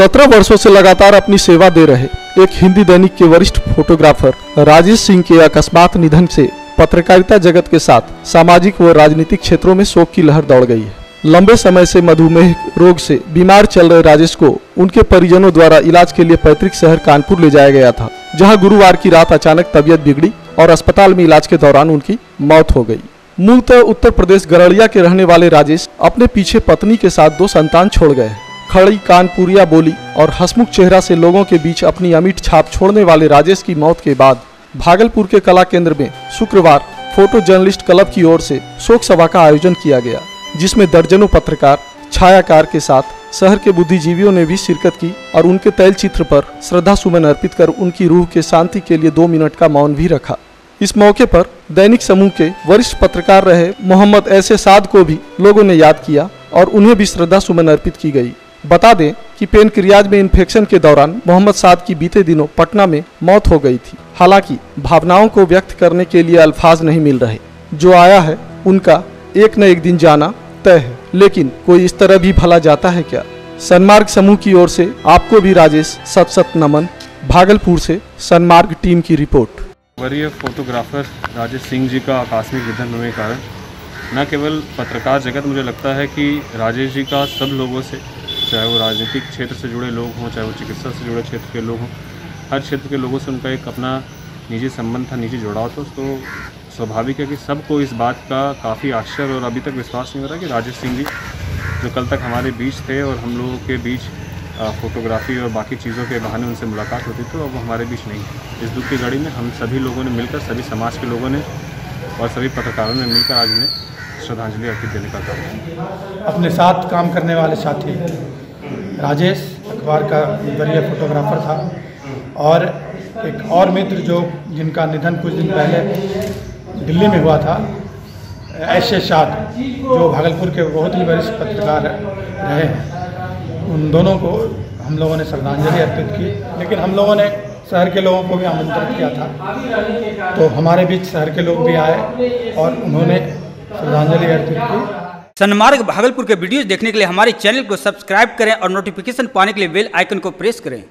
17 वर्षों से लगातार अपनी सेवा दे रहे एक हिंदी दैनिक के वरिष्ठ फोटोग्राफर राजेश सिंह के अकस्मात निधन से पत्रकारिता जगत के साथ सामाजिक व राजनीतिक क्षेत्रों में शोक की लहर दौड़ गई है। लंबे समय से मधुमेह रोग से बीमार चल रहे राजेश को उनके परिजनों द्वारा इलाज के लिए पैतृक शहर कानपुर ले जाया गया था, जहां गुरुवार की रात अचानक तबीयत बिगड़ी और अस्पताल में इलाज के दौरान उनकी मौत हो गई। मूलतः उत्तर प्रदेश गरड़िया के रहने वाले राजेश अपने पीछे पत्नी के साथ 2 संतान छोड़ गए। खड़ी कानपुरिया बोली और हंसमुख चेहरा से लोगों के बीच अपनी अमिट छाप छोड़ने वाले राजेश की मौत के बाद भागलपुर के कलाकेंद्र में शुक्रवार फोटो जर्नलिस्ट क्लब की ओर से शोक सभा का आयोजन किया गया, जिसमें दर्जनों पत्रकार छायाकार के साथ शहर के बुद्धिजीवियों ने भी शिरकत की और उनके तैल चित्र पर श्रद्धा सुमन अर्पित कर उनकी रूह के शांति के लिए 2 मिनट का मौन भी रखा। इस मौके पर दैनिक समूह के वरिष्ठ पत्रकार रहे मो. एस.ए. शाद को भी लोगों ने याद किया और उन्हें भी श्रद्धा सुमन अर्पित की गई। बता दें कि पेनक्रियाज में इन्फेक्शन के दौरान मोहम्मद शाद की बीते दिनों पटना में मौत हो गई थी। हालांकि भावनाओं को व्यक्त करने के लिए अल्फाज नहीं मिल रहे। जो आया है उनका एक न एक दिन जाना तय है, लेकिन कोई इस तरह भी भला जाता है क्या। सन्मार्ग समूह की ओर से आपको भी राजेश सत सत नमन। भागलपुर से सन्मार्ग टीम की रिपोर्ट। वरीय फोटोग्राफर राजेश सिंह जी का आकस्मिक निधन होने के कारण न केवल पत्रकार जगत, मुझे लगता है कि राजेश जी का सब लोगों से, चाहे वो राजनीतिक क्षेत्र से जुड़े लोग हों, चाहे वो चिकित्सा से जुड़े क्षेत्र के लोग हों, हर क्षेत्र के लोगों से उनका एक अपना निजी संबंध था, निजी जुड़ाव था। तो स्वाभाविक है कि सबको इस बात का काफ़ी आश्चर्य और अभी तक विश्वास नहीं हो रहा कि राजेश सिंह जी जो कल तक हमारे बीच थे और हम लोगों के बीच फोटोग्राफी और बाकी चीज़ों के बहाने उनसे मुलाकात होती थी, अब वो हमारे बीच नहीं है। इस दुख की घड़ी में हम सभी लोगों ने मिलकर, सभी समाज के लोगों ने और सभी पत्रकारों ने मिलकर आज उन्हें श्रद्धांजलि अर्पित देने का काम। अपने साथ काम करने वाले साथी राजेश अखबार का वरीय फोटोग्राफर था और एक और मित्र जो जिनका निधन कुछ दिन पहले दिल्ली में हुआ था, एस.ए. शाद, जो भागलपुर के बहुत ही वरिष्ठ पत्रकार रहे हैं, उन दोनों को हम लोगों ने श्रद्धांजलि अर्पित की। लेकिन हम लोगों ने शहर के लोगों को भी आमंत्रित किया था, तो हमारे बीच शहर के लोग भी आए और उन्होंने श्रद्धांजलि अर्पित की। सन्मार्ग भागलपुर के वीडियोस देखने के लिए हमारे चैनल को सब्सक्राइब करें और नोटिफिकेशन पाने के लिए बेल आइकन को प्रेस करें।